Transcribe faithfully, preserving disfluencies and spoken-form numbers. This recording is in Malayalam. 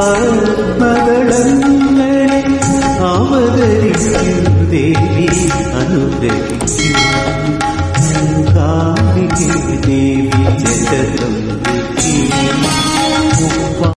പത്മകളങ്ങനെ അവതരിക്കും ദേവി അനുഗ്രഹിക്കും.